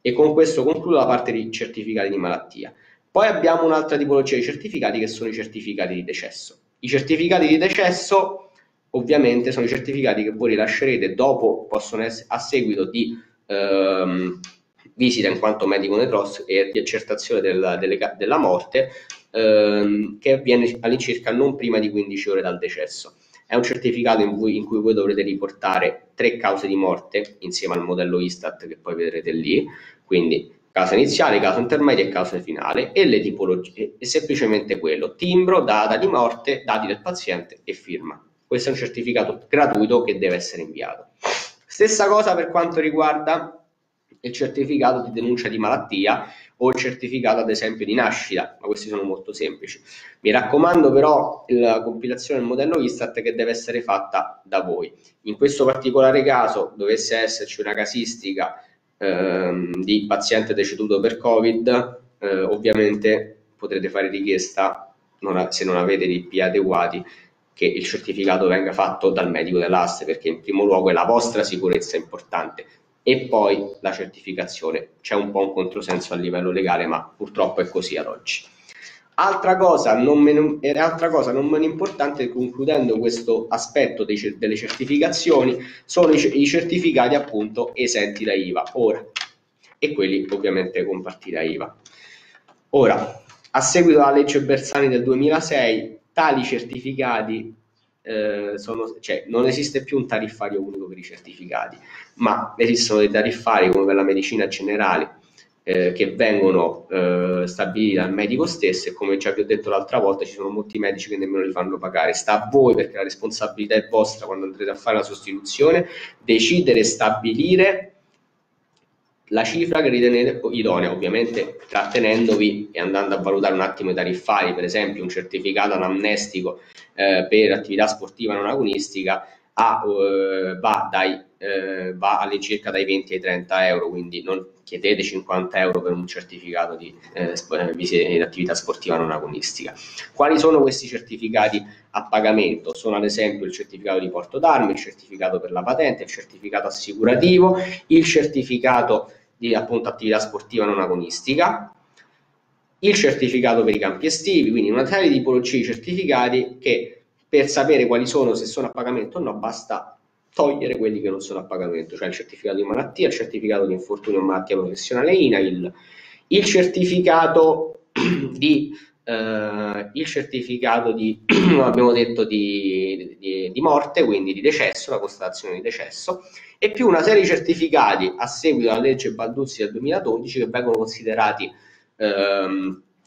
E con questo concludo la parte di certificati di malattia. Poi abbiamo un'altra tipologia di certificati, che sono i certificati di decesso. I certificati di decesso ovviamente sono i certificati che voi rilascerete dopo, possono essere a seguito di visita in quanto medico necrostico e di accertazione della morte, che avviene all'incirca non prima di 15 ore dal decesso. È un certificato in cui voi dovrete riportare 3 cause di morte insieme al modello Istat, che poi vedrete lì, quindi causa iniziale, causa intermedia e causa finale, e le tipologie, è semplicemente quello: timbro, data di morte, dati del paziente e firma. Questo è un certificato gratuito che deve essere inviato. Stessa cosa per quanto riguarda il certificato di denuncia di malattia o il certificato, ad esempio, di nascita, ma questi sono molto semplici. Mi raccomando però la compilazione del modello Istat, che deve essere fatta da voi. In questo particolare caso dovesse esserci una casistica di paziente deceduto per Covid, ovviamente potrete fare richiesta, se non avete i DPA adeguati, che il certificato venga fatto dal medico dell'ASL, perché in primo luogo è la vostra sicurezza importante. E poi la certificazione, c'è un po' un controsenso a livello legale, ma purtroppo è così ad oggi. Altra cosa non meno importante, concludendo questo aspetto delle certificazioni, sono i certificati appunto esenti da IVA ora, e quelli ovviamente con partita IVA. Ora, a seguito della legge Bersani del 2006, tali certificati non esiste più un tariffario unico per i certificati, ma esistono dei tariffari, come per la medicina generale, che vengono stabiliti dal medico stesso, e come già vi ho detto l'altra volta, ci sono molti medici che nemmeno li fanno pagare. Sta a voi, perché la responsabilità è vostra quando andrete a fare la sostituzione, decidere e stabilire la cifra che ritenete idonea, ovviamente trattenendovi e andando a valutare un attimo i tariffari. Per esempio, un certificato anamnestico per attività sportiva non agonistica va all'incirca dai 20 ai 30 euro, quindi non chiedete 50 euro per un certificato di attività sportiva non agonistica. Quali sono questi certificati a pagamento? Sono ad esempio il certificato di porto d'armi, il certificato per la patente, il certificato assicurativo, il certificato di appunto attività sportiva non agonistica, il certificato per i campi estivi, quindi una serie di tipologie di certificati che, per sapere quali sono, se sono a pagamento o no, basta togliere quelli che non sono a pagamento, cioè il certificato di malattia, il certificato di infortunio o malattia professionale INAIL, il certificato di abbiamo detto di morte, quindi di decesso, la constatazione di decesso, e più una serie di certificati a seguito della legge Balduzzi del 2012 che vengono considerati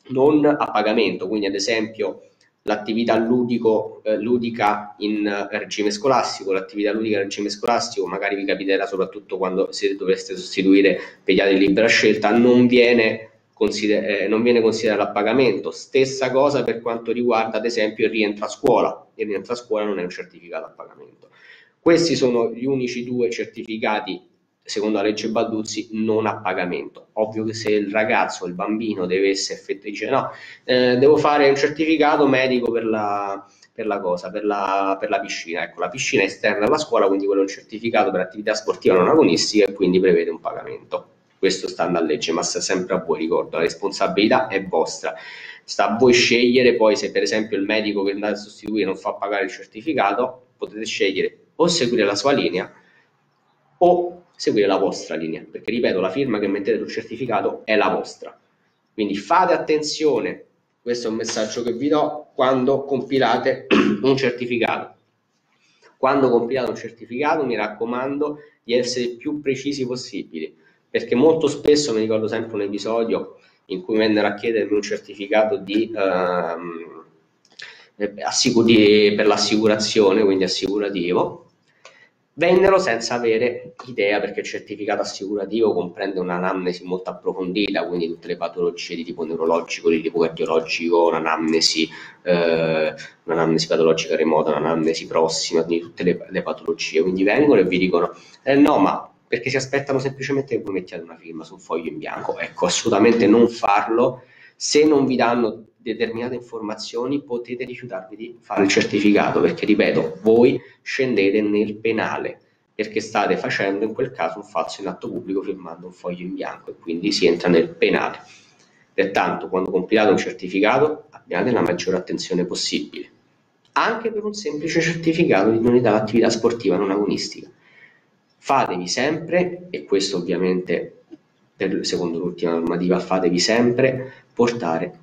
non a pagamento, quindi ad esempio l'attività ludica in regime scolastico. L'attività ludica in regime scolastico magari vi capiterà soprattutto quando se dovreste sostituire pediatri di libera scelta, non viene considerato a pagamento. Stessa cosa per quanto riguarda ad esempio il rientro a scuola. Il rientro a scuola non è un certificato a pagamento. Questi sono gli unici due certificati secondo la legge Balduzzi non a pagamento. Ovvio che se il ragazzo, il bambino dovesse effettivamente, no, devo fare un certificato medico per la piscina, ecco, la piscina è esterna alla scuola, quindi quello è un certificato per attività sportiva non agonistica e quindi prevede un pagamento. Questo sta alla legge, ma sta sempre a voi, ricordo, la responsabilità è vostra, sta a voi scegliere poi se per esempio il medico che andate a sostituire non fa pagare il certificato, potete scegliere o seguire la sua linea o seguire la vostra linea, perché ripeto, la firma che mettete sul certificato è la vostra, quindi fate attenzione, questo è un messaggio che vi do quando compilate un certificato. Quando compilate un certificato mi raccomando di essere il più precisi possibili, perché molto spesso, mi ricordo sempre un episodio in cui vennero a chiedermi un certificato per l'assicurazione, quindi assicurativo, vennero senza avere idea, perché il certificato assicurativo comprende un'anamnesi molto approfondita, quindi tutte le patologie di tipo neurologico, di tipo cardiologico, un'anamnesi patologica remota, un'anamnesi prossima, quindi tutte le patologie. Quindi vengono e vi dicono no, ma perché si aspettano semplicemente che voi mettiate una firma su un foglio in bianco. Ecco, assolutamente non farlo. Se non vi danno determinate informazioni potete rifiutarvi di fare il certificato, perché ripeto, voi scendete nel penale, perché state facendo in quel caso un falso in atto pubblico firmando un foglio in bianco e quindi si entra nel penale. Pertanto quando compilate un certificato abbiate la maggiore attenzione possibile, anche per un semplice certificato di idoneità all'attività sportiva non agonistica. Fatevi sempre, e questo ovviamente secondo l'ultima normativa, fatevi sempre portare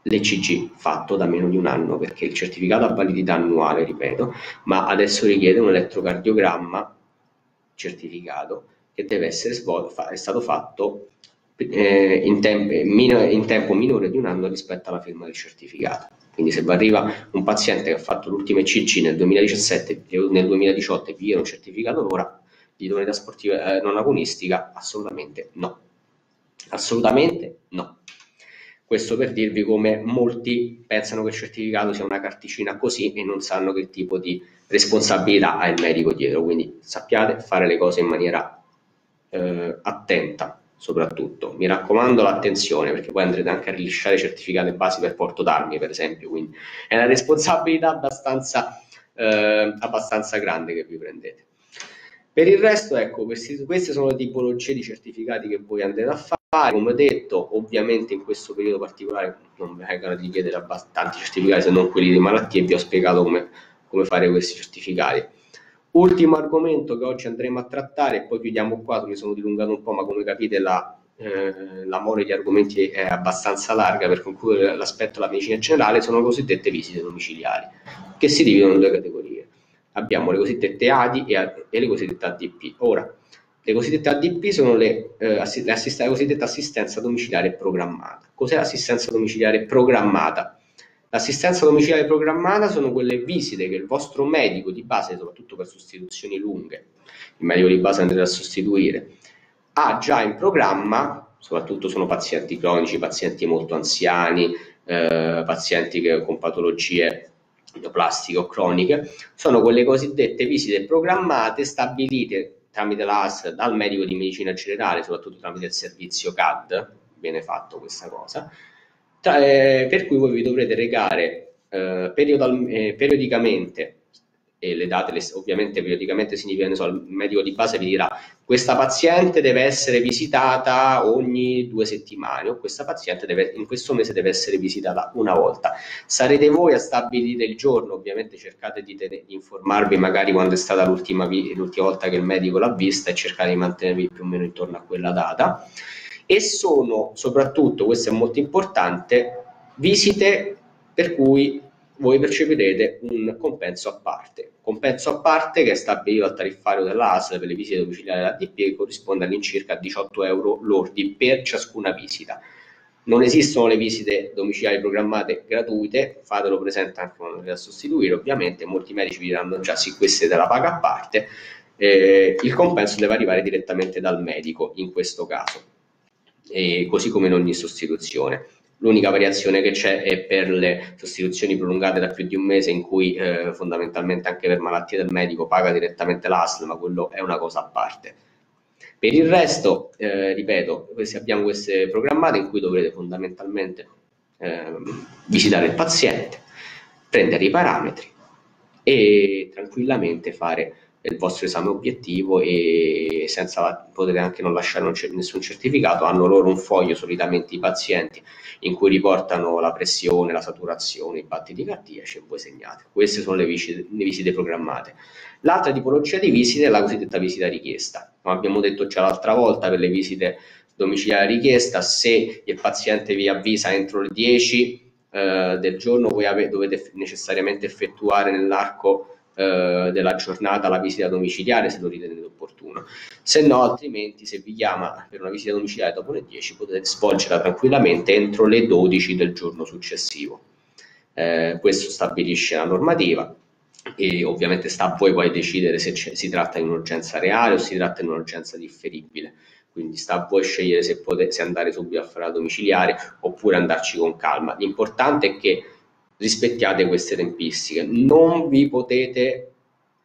l'ECG fatto da meno di un anno, perché il certificato ha validità annuale, ripeto, ma adesso richiede un elettrocardiogramma certificato che deve essere stato fatto in tempo minore di un anno rispetto alla firma del certificato. Quindi se vi arriva un paziente che ha fatto l'ultima ECG nel 2017 o nel 2018 e vi viene un certificato ora di idoneità sportiva non agonistica, assolutamente no, assolutamente no. Questo per dirvi come molti pensano che il certificato sia una carticina così e non sanno che tipo di responsabilità ha il medico dietro, quindi sappiate fare le cose in maniera attenta soprattutto. Mi raccomando l'attenzione, perché poi andrete anche a rilasciare certificati basi per porto d'armi per esempio, quindi è una responsabilità abbastanza grande che vi prendete. Per il resto, ecco, queste sono le tipologie di certificati che voi andrete a fare. Come detto, ovviamente in questo periodo particolare non vengono di chiedere abbastanza certificati se non quelli di malattie, e vi ho spiegato come fare questi certificati. Ultimo argomento che oggi andremo a trattare, e poi chiudiamo qua, mi sono dilungato un po', ma come capite la mole di argomenti è abbastanza larga. Per concludere l'aspetto della medicina generale, sono le cosiddette visite domiciliari, che si dividono in due categorie. Abbiamo le cosiddette ADI e le cosiddette ADP. Ora, le cosiddette ADP sono la cosiddetta assistenza domiciliare programmata. Cos'è l'assistenza domiciliare programmata? L'assistenza domiciliare programmata sono quelle visite che il vostro medico di base, soprattutto per sostituzioni lunghe, il medico di base andrà a sostituire, ha già in programma, soprattutto sono pazienti cronici, pazienti molto anziani, pazienti con patologie plastiche o croniche. Sono quelle cosiddette visite programmate stabilite tramite la ASL dal medico di medicina generale, soprattutto tramite il servizio CAD, viene fatto questa cosa, per cui voi vi dovrete recare periodicamente e le date ovviamente periodicamente significa, il medico di base vi dirà questa paziente deve essere visitata ogni 2 settimane o questa paziente deve, in questo mese deve essere visitata una volta. Sarete voi a stabilire il giorno, ovviamente cercate di informarvi magari quando è stata l'ultima volta che il medico l'ha vista e cercate di mantenervi più o meno intorno a quella data. E sono soprattutto, questo è molto importante, visite per cui voi percepirete un compenso a parte che è stabilito al tariffario della ASL per le visite domiciliari dell'ADP, che corrisponde all'incirca a 18 euro lordi per ciascuna visita. Non esistono le visite domiciliari programmate gratuite, fatelo presente anche quando le da sostituire, ovviamente molti medici vi diranno già sì, queste te la paga a parte, il compenso deve arrivare direttamente dal medico in questo caso, così come in ogni sostituzione. L'unica variazione che c'è è per le sostituzioni prolungate da più di un mese, in cui fondamentalmente anche per malattie del medico paga direttamente l'ASL, ma quello è una cosa a parte. Per il resto, ripeto, abbiamo queste programmate in cui dovrete fondamentalmente visitare il paziente, prendere i parametri e tranquillamente fare il vostro esame obiettivo, e senza poter anche non lasciare nessun certificato. Hanno loro un foglio, solitamente i pazienti, in cui riportano la pressione, la saturazione, i battiti cardiaci, e voi segnate. Queste sono le visite programmate. L'altra tipologia di visita è la cosiddetta visita richiesta. Come abbiamo detto già l'altra volta, per le visite domiciliari richiesta, se il paziente vi avvisa entro le 10 del giorno, voi dovete necessariamente effettuare nell'arco della giornata la visita domiciliare, se lo ritenete opportuno. Se no, altrimenti, se vi chiama per una visita domiciliare dopo le 10, potete svolgerla tranquillamente entro le 12 del giorno successivo. Questo stabilisce la normativa, e ovviamente sta a voi poi decidere se si tratta di un'urgenza reale o si tratta di un'urgenza differibile. Quindi sta a voi scegliere se andare subito a fare la domiciliare oppure andarci con calma. L'importante è che rispettiate queste tempistiche, non vi potete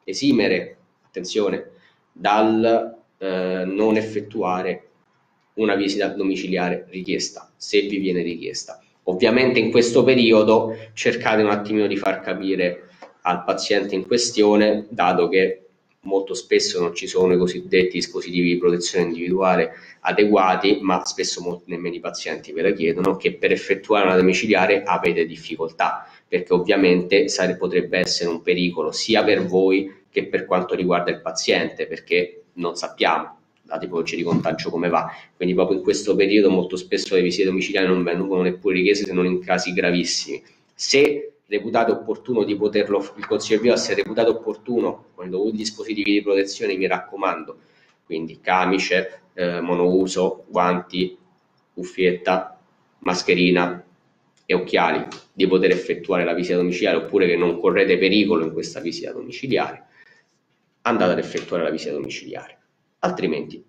esimere, attenzione, dal non effettuare una visita domiciliare richiesta, se vi viene richiesta. Ovviamente in questo periodo cercate un attimino di far capire al paziente in questione, dato che molto spesso non ci sono i cosiddetti dispositivi di protezione individuale adeguati, ma spesso nemmeno i pazienti ve la chiedono, che per effettuare una domiciliare avete difficoltà, perché ovviamente potrebbe essere un pericolo sia per voi che per quanto riguarda il paziente, perché non sappiamo la tipologia di contagio come va. Quindi proprio in questo periodo molto spesso le visite domiciliari non vengono neppure richieste, se non in casi gravissimi. Se reputato opportuno di poterlo, il consiglio mio è se reputato opportuno con i dovuti dispositivi di protezione, mi raccomando, quindi camice, monouso, guanti, cuffietta, mascherina e occhiali, di poter effettuare la visita domiciliare, oppure che non correte pericolo in questa visita domiciliare, andate ad effettuare la visita domiciliare. Altrimenti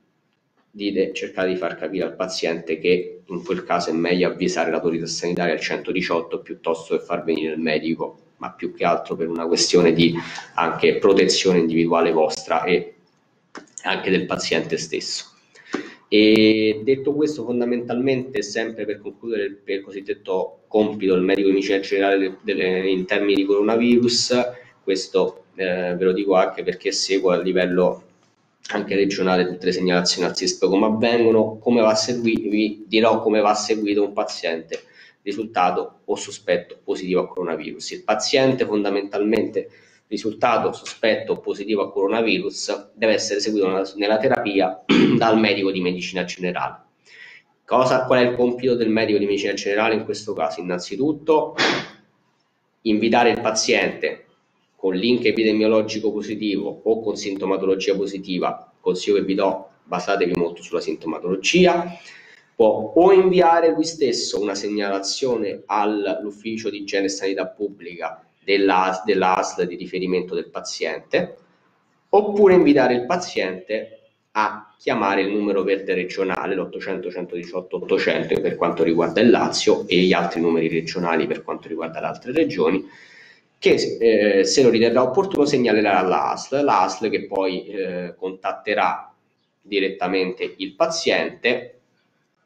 cercate di far capire al paziente che in quel caso è meglio avvisare l'autorità sanitaria al 118 piuttosto che far venire il medico, ma più che altro per una questione di anche protezione individuale vostra e anche del paziente stesso. E detto questo, fondamentalmente, sempre per concludere il cosiddetto compito del medico di medicina generale in termini di coronavirus, questo ve lo dico anche perché seguo a livello anche regionale tutte le segnalazioni al SISP come avvengono, come va a seguire, vi dirò come va seguito un paziente risultato o sospetto positivo a coronavirus. Il paziente fondamentalmente risultato sospetto o positivo a coronavirus deve essere seguito nella terapia dal medico di medicina generale. Qual è il compito del medico di medicina generale in questo caso? Innanzitutto invitare il paziente con link epidemiologico positivo o con sintomatologia positiva, consiglio che vi do, basatevi molto sulla sintomatologia, può o inviare lui stesso una segnalazione all'ufficio di igiene e sanità pubblica della ASL di riferimento del paziente, oppure invitare il paziente a chiamare il numero verde regionale, l'800 118 800 per quanto riguarda il Lazio, e gli altri numeri regionali per quanto riguarda le altre regioni, che se lo riterrà opportuno segnalerà all'ASL, che poi contatterà direttamente il paziente,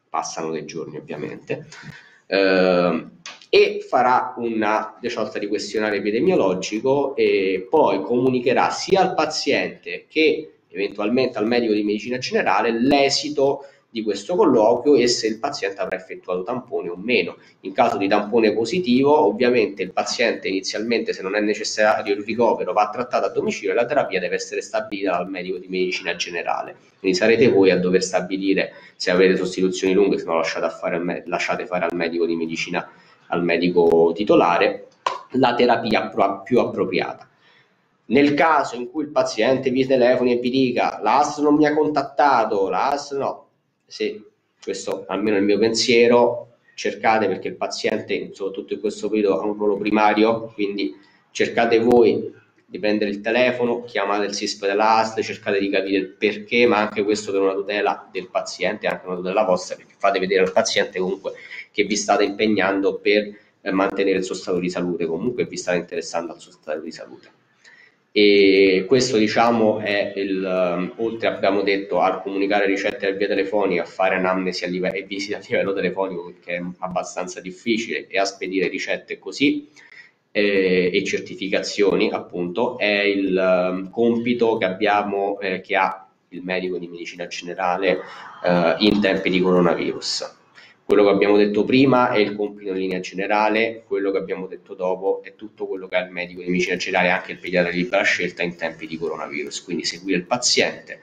passano dei giorni ovviamente, e farà una sorta di questionario epidemiologico e poi comunicherà sia al paziente che eventualmente al medico di medicina generale l'esito di questo colloquio e se il paziente avrà effettuato tampone o meno. In caso di tampone positivo, ovviamente il paziente inizialmente, se non è necessario il ricovero, va trattato a domicilio e la terapia deve essere stabilita dal medico di medicina generale. Quindi sarete voi a dover stabilire se avete sostituzioni lunghe, se no lasciate fare al medico di medicina, al medico titolare, la terapia più appropriata. Nel caso in cui il paziente vi telefoni e vi dica la ASL non mi ha contattato, la ASL no, se questo almeno è il mio pensiero, cercate, perché il paziente soprattutto in questo periodo ha un ruolo primario, quindi cercate voi di prendere il telefono, chiamate il SISP dell'ASL, cercate di capire il perché, ma anche questo per una tutela del paziente, anche una tutela vostra, perché fate vedere al paziente comunque che vi state impegnando per mantenere il suo stato di salute, comunque vi state interessando al suo stato di salute. E questo, diciamo, è il, oltre abbiamo detto al comunicare ricette per via telefonica, a fare anamnesi e visita a livello telefonico, che è abbastanza difficile, e a spedire ricette così e certificazioni, appunto, è il compito che abbiamo, che ha il medico di medicina generale in tempi di coronavirus. Quello che abbiamo detto prima è il compito in linea generale, quello che abbiamo detto dopo è tutto quello che ha il medico di medicina generale, anche il pediatra di libera scelta in tempi di coronavirus. Quindi seguire il paziente,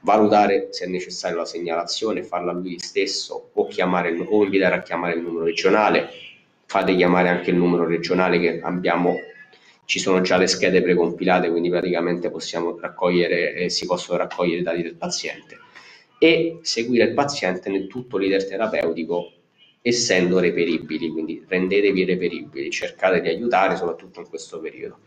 valutare se è necessaria la segnalazione, farla lui stesso o chiamare, o invitare a chiamare il numero regionale. Fate chiamare anche il numero regionale che abbiamo, ci sono già le schede precompilate, quindi praticamente possiamo raccogliere, si possono raccogliere i dati del paziente. E seguire il paziente nel tutto l'iter terapeutico, essendo reperibili, quindi rendetevi reperibili, cercate di aiutare soprattutto in questo periodo.